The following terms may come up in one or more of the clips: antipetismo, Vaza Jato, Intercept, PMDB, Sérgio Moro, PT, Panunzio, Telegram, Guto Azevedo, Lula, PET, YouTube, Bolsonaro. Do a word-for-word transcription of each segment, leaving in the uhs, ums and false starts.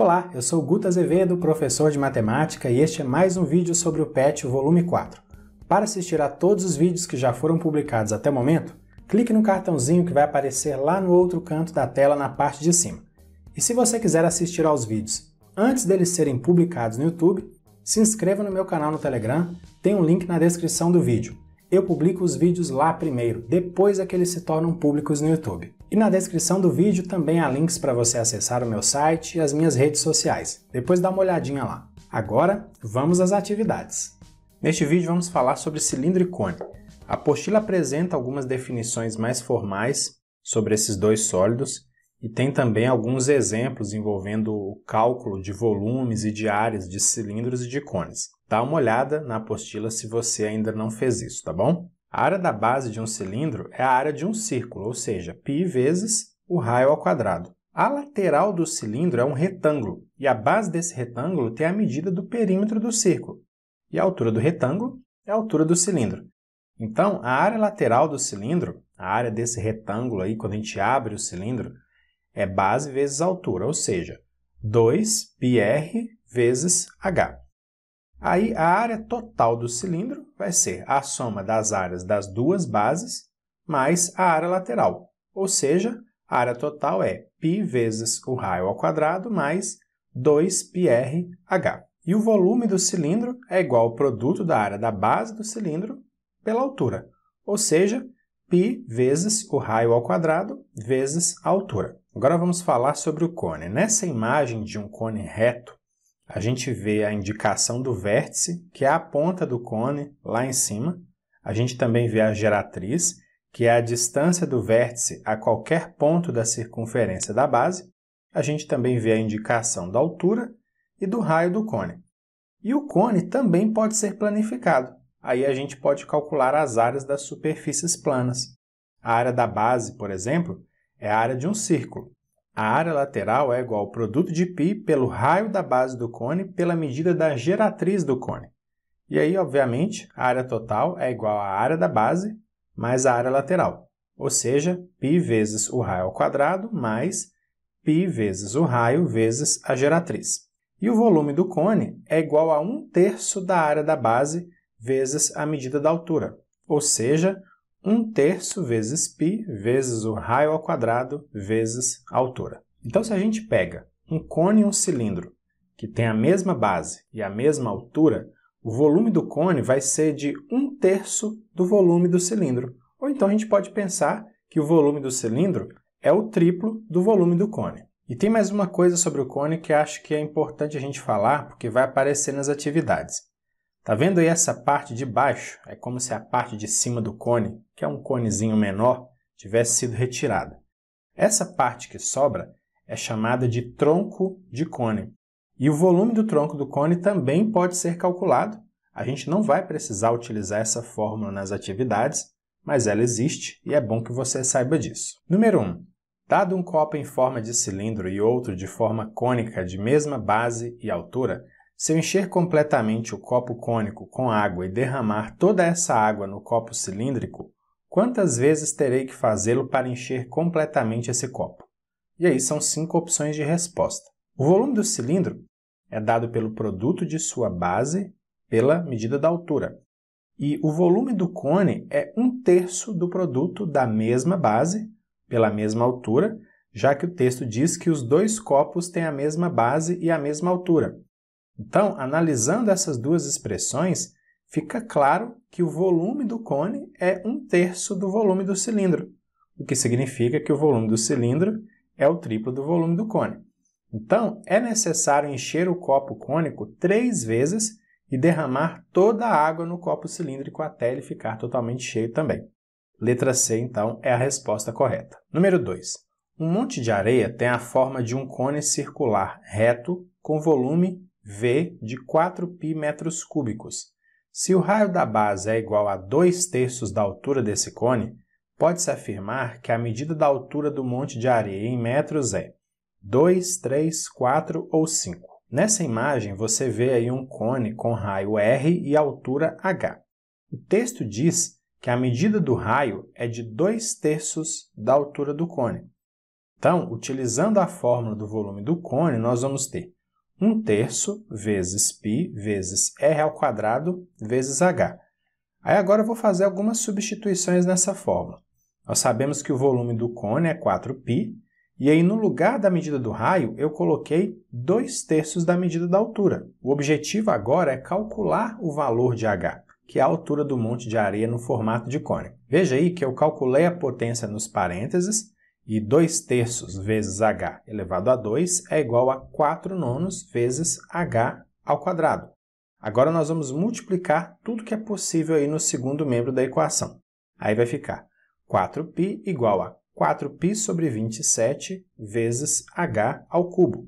Olá, eu sou Guto Azevedo, professor de matemática, e este é mais um vídeo sobre o P E T, o volume quatro. Para assistir a todos os vídeos que já foram publicados até o momento, clique no cartãozinho que vai aparecer lá no outro canto da tela, na parte de cima. E se você quiser assistir aos vídeos antes deles serem publicados no YouTube, se inscreva no meu canal no Telegram, tem um link na descrição do vídeo. Eu publico os vídeos lá primeiro, depois é que eles se tornam públicos no YouTube. E na descrição do vídeo também há links para você acessar o meu site e as minhas redes sociais. Depois dá uma olhadinha lá. Agora, vamos às atividades. Neste vídeo vamos falar sobre cilindro e cone. A apostila apresenta algumas definições mais formais sobre esses dois sólidos e tem também alguns exemplos envolvendo o cálculo de volumes e de áreas de cilindros e de cones. Dá uma olhada na apostila se você ainda não fez isso, tá bom? A área da base de um cilindro é a área de um círculo, ou seja, π vezes o raio ao quadrado. A lateral do cilindro é um retângulo, e a base desse retângulo tem a medida do perímetro do círculo. E a altura do retângulo é a altura do cilindro. Então, a área lateral do cilindro, a área desse retângulo aí, quando a gente abre o cilindro, é base vezes altura, ou seja, dois πr vezes h. Aí, a área total do cilindro vai ser a soma das áreas das duas bases mais a área lateral, ou seja, a área total é π vezes o raio ao quadrado mais dois πrh. E o volume do cilindro é igual ao produto da área da base do cilindro pela altura, ou seja, π vezes o raio ao quadrado vezes a altura. Agora vamos falar sobre o cone. Nessa imagem de um cone reto, a gente vê a indicação do vértice, que é a ponta do cone, lá em cima. A gente também vê a geratriz, que é a distância do vértice a qualquer ponto da circunferência da base. A gente também vê a indicação da altura e do raio do cone. E o cone também pode ser planificado. Aí a gente pode calcular as áreas das superfícies planas. A área da base, por exemplo, é a área de um círculo. A área lateral é igual ao produto de π pelo raio da base do cone pela medida da geratriz do cone. E aí, obviamente, a área total é igual à área da base mais a área lateral, ou seja, π vezes o raio ao quadrado mais π vezes o raio vezes a geratriz. E o volume do cone é igual a um terço da área da base vezes a medida da altura, ou seja, um terço vezes π vezes o raio ao quadrado vezes a altura. Então, se a gente pega um cone e um cilindro que tem a mesma base e a mesma altura, o volume do cone vai ser de um terço do volume do cilindro. Ou então a gente pode pensar que o volume do cilindro é o triplo do volume do cone. E tem mais uma coisa sobre o cone que acho que é importante a gente falar, porque vai aparecer nas atividades. Tá vendo aí essa parte de baixo? É como se a parte de cima do cone, que é um conezinho menor, tivesse sido retirada. Essa parte que sobra é chamada de tronco de cone. E o volume do tronco do cone também pode ser calculado. A gente não vai precisar utilizar essa fórmula nas atividades, mas ela existe e é bom que você saiba disso. Número um. Dado um copo em forma de cilindro e outro de forma cônica de mesma base e altura, se eu encher completamente o copo cônico com água e derramar toda essa água no copo cilíndrico, quantas vezes terei que fazê-lo para encher completamente esse copo? E aí são cinco opções de resposta. O volume do cilindro é dado pelo produto de sua base pela medida da altura. E o volume do cone é um terço do produto da mesma base pela mesma altura, já que o texto diz que os dois copos têm a mesma base e a mesma altura. Então, analisando essas duas expressões, fica claro que o volume do cone é um terço do volume do cilindro, o que significa que o volume do cilindro é o triplo do volume do cone. Então, é necessário encher o copo cônico três vezes e derramar toda a água no copo cilíndrico até ele ficar totalmente cheio também. Letra C, então, é a resposta correta. Número dois. Um monte de areia tem a forma de um cone circular reto com volume V de quatro π metros cúbicos. Se o raio da base é igual a dois terços da altura desse cone, pode-se afirmar que a medida da altura do monte de areia em metros é dois, três, quatro ou cinco. Nessa imagem, você vê aí um cone com raio R e altura H. O texto diz que a medida do raio é de dois terços da altura do cone. Então, utilizando a fórmula do volume do cone, nós vamos ter um terço vezes π vezes r ao quadrado vezes h. Aí agora eu vou fazer algumas substituições nessa fórmula. Nós sabemos que o volume do cone é quatro π, e aí no lugar da medida do raio eu coloquei dois terços da medida da altura. O objetivo agora é calcular o valor de h, que é a altura do monte de areia no formato de cone. Veja aí que eu calculei a potência nos parênteses, e dois terços vezes h elevado a dois é igual a quatro nonos vezes h ao quadrado. Agora nós vamos multiplicar tudo que é possível aí no segundo membro da equação. Aí vai ficar quatro π igual a quatro π sobre vinte e sete vezes h ao cubo.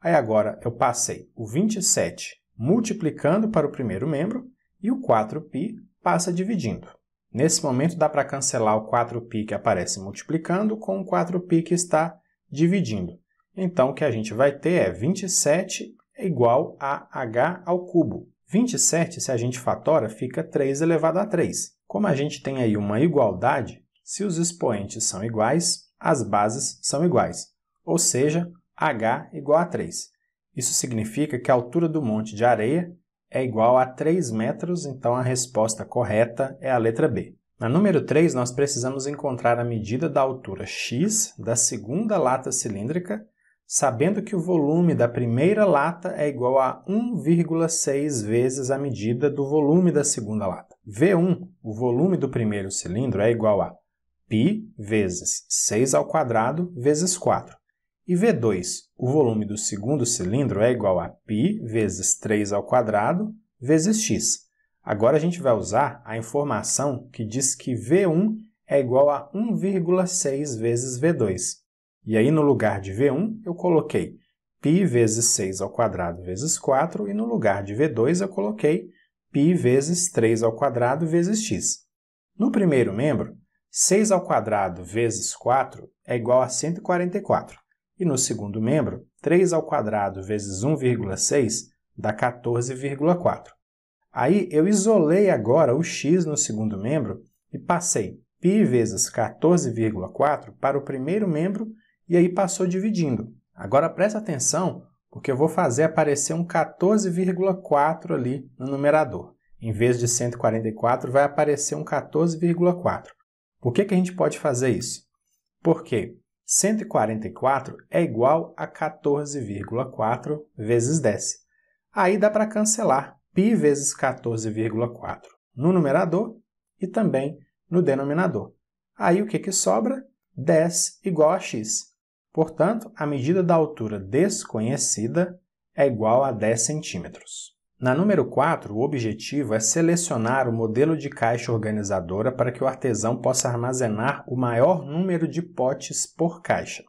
Aí agora eu passei o vinte e sete multiplicando para o primeiro membro e o quatro π passa dividindo. Nesse momento dá para cancelar o quatro π que aparece multiplicando com o quatro π que está dividindo. Então o que a gente vai ter é vinte e sete igual a h ao cubo. vinte e sete, se a gente fatora, fica três elevado a três. Como a gente tem aí uma igualdade, se os expoentes são iguais, as bases são iguais, ou seja, h igual a três. Isso significa que a altura do monte de areia é igual a três metros, então a resposta correta é a letra B. Na número três, nós precisamos encontrar a medida da altura x da segunda lata cilíndrica, sabendo que o volume da primeira lata é igual a um vírgula seis vezes a medida do volume da segunda lata. vê um, o volume do primeiro cilindro, é igual a π vezes seis ao quadrado vezes quatro. E vê dois, o volume do segundo cilindro é igual a π vezes três ao quadrado vezes x. Agora a gente vai usar a informação que diz que vê um é igual a um vírgula seis vezes vê dois. E aí, no lugar de vê um, eu coloquei π vezes seis ao quadrado vezes quatro, e no lugar de vê dois, eu coloquei π vezes três ao quadrado vezes x. No primeiro membro, seis ao quadrado vezes quatro é igual a cento e quarenta e quatro. E no segundo membro, três ao quadrado vezes um vírgula seis dá quatorze vírgula quatro. Aí, eu isolei agora o x no segundo membro e passei π vezes quatorze vírgula quatro para o primeiro membro, e aí passou dividindo. Agora presta atenção, porque eu vou fazer aparecer um quatorze vírgula quatro ali no numerador. Em vez de cento e quarenta e quatro, vai aparecer um quatorze vírgula quatro. Por que que a gente pode fazer isso? Porque cento e quarenta e quatro é igual a quatorze vírgula quatro vezes dez. Aí dá para cancelar π vezes quatorze vírgula quatro no numerador e também no denominador. Aí o que que sobra? dez igual a x. Portanto, a medida da altura desconhecida é igual a dez centímetros. Na número quatro, o objetivo é selecionar o modelo de caixa organizadora para que o artesão possa armazenar o maior número de potes por caixa.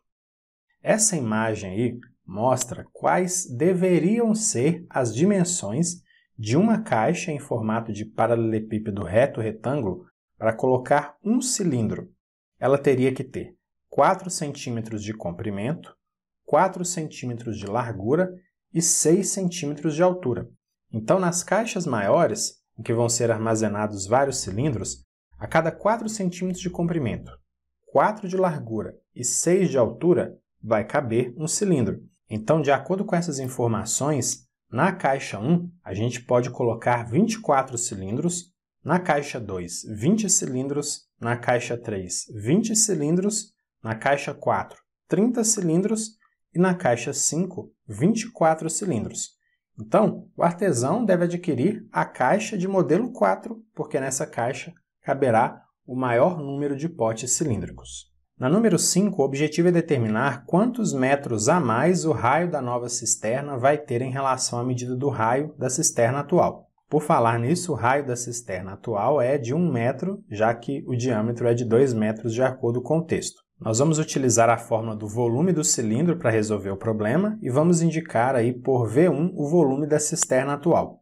Essa imagem aí mostra quais deveriam ser as dimensões de uma caixa em formato de paralelepípedo reto retângulo para colocar um cilindro. Ela teria que ter quatro centímetros de comprimento, quatro centímetros de largura e seis centímetros de altura. Então, nas caixas maiores, em que vão ser armazenados vários cilindros, a cada quatro centímetros de comprimento, quatro de largura e seis de altura, vai caber um cilindro. Então, de acordo com essas informações, na caixa um, a gente pode colocar vinte e quatro cilindros, na caixa dois, vinte cilindros, na caixa três, vinte cilindros, na caixa quatro, trinta cilindros e na caixa cinco, vinte e quatro cilindros. Então, o artesão deve adquirir a caixa de modelo quatro, porque nessa caixa caberá o maior número de potes cilíndricos. Na número cinco, o objetivo é determinar quantos metros a mais o raio da nova cisterna vai ter em relação à medida do raio da cisterna atual. Por falar nisso, o raio da cisterna atual é de um metro, já que o diâmetro é de dois metros de acordo com o texto. Nós vamos utilizar a fórmula do volume do cilindro para resolver o problema e vamos indicar aí por vê um o volume da cisterna atual.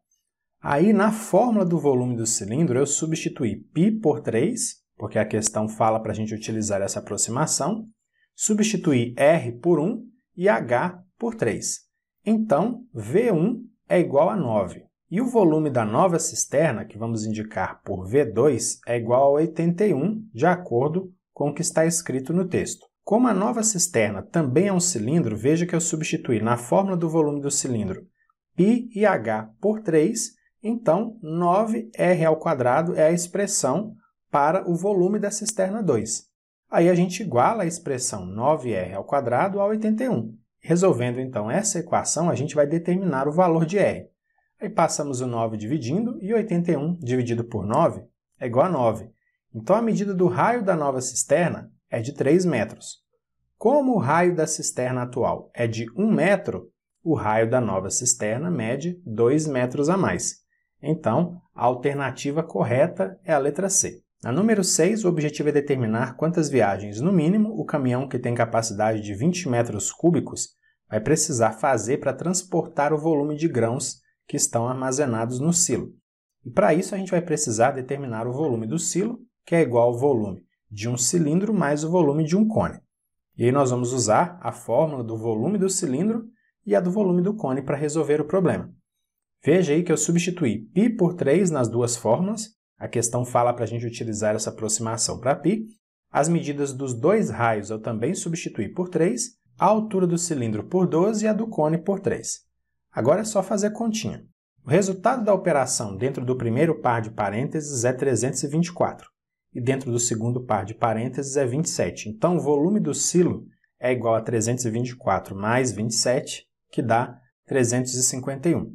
Aí, na fórmula do volume do cilindro, eu substituí π por três, porque a questão fala para a gente utilizar essa aproximação, substituí r por um e h por três. Então, vê um é igual a nove. E o volume da nova cisterna, que vamos indicar por vê dois, é igual a oitenta e um, de acordo com o que está escrito no texto. Como a nova cisterna também é um cilindro, veja que eu substituí na fórmula do volume do cilindro π e H por três, então nove R ao quadrado é a expressão para o volume da cisterna dois. Aí a gente iguala a expressão nove R ao quadrado a oitenta e um. Resolvendo então essa equação, a gente vai determinar o valor de R. Aí passamos o nove dividindo, e oitenta e um dividido por nove é igual a nove. Então a medida do raio da nova cisterna é de três metros. Como o raio da cisterna atual é de um metro, o raio da nova cisterna mede dois metros a mais. Então, a alternativa correta é a letra C. Na número seis, o objetivo é determinar quantas viagens, no mínimo, o caminhão que tem capacidade de vinte metros cúbicos vai precisar fazer para transportar o volume de grãos que estão armazenados no silo. E para isso, a gente vai precisar determinar o volume do silo, que é igual ao volume de um cilindro mais o volume de um cone. E aí nós vamos usar a fórmula do volume do cilindro e a do volume do cone para resolver o problema. Veja aí que eu substituí π por três nas duas fórmulas. A questão fala para a gente utilizar essa aproximação para π. As medidas dos dois raios eu também substituí por três, a altura do cilindro por doze e a do cone por três. Agora é só fazer a continha. O resultado da operação dentro do primeiro par de parênteses é trezentos e vinte e quatro. E dentro do segundo par de parênteses é vinte e sete. Então, o volume do silo é igual a trezentos e vinte e quatro mais vinte e sete, que dá trezentos e cinquenta e um.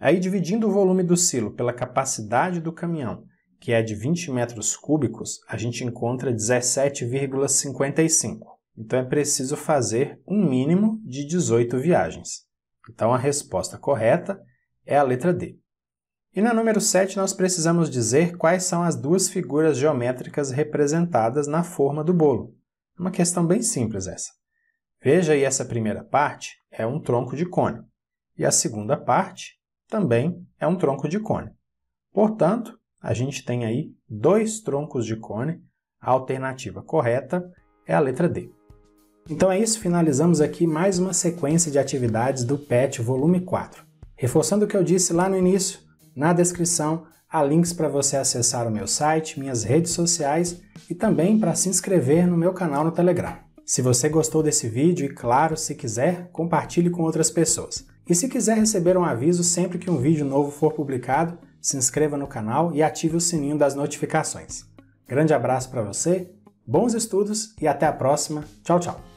Aí, dividindo o volume do silo pela capacidade do caminhão, que é de vinte metros cúbicos, a gente encontra dezessete vírgula cinquenta e cinco. Então, é preciso fazer um mínimo de dezoito viagens. Então, a resposta correta é a letra D. E na número sete, nós precisamos dizer quais são as duas figuras geométricas representadas na forma do bolo. Uma questão bem simples essa. Veja aí, essa primeira parte é um tronco de cone, e a segunda parte também é um tronco de cone. Portanto, a gente tem aí dois troncos de cone. A alternativa correta é a letra D. Então é isso, finalizamos aqui mais uma sequência de atividades do P E T volume quatro. Reforçando o que eu disse lá no início, na descrição, há links para você acessar o meu site, minhas redes sociais e também para se inscrever no meu canal no Telegram. Se você gostou desse vídeo e, claro, se quiser, compartilhe com outras pessoas. E se quiser receber um aviso sempre que um vídeo novo for publicado, se inscreva no canal e ative o sininho das notificações. Grande abraço para você, bons estudos e até a próxima. Tchau, tchau!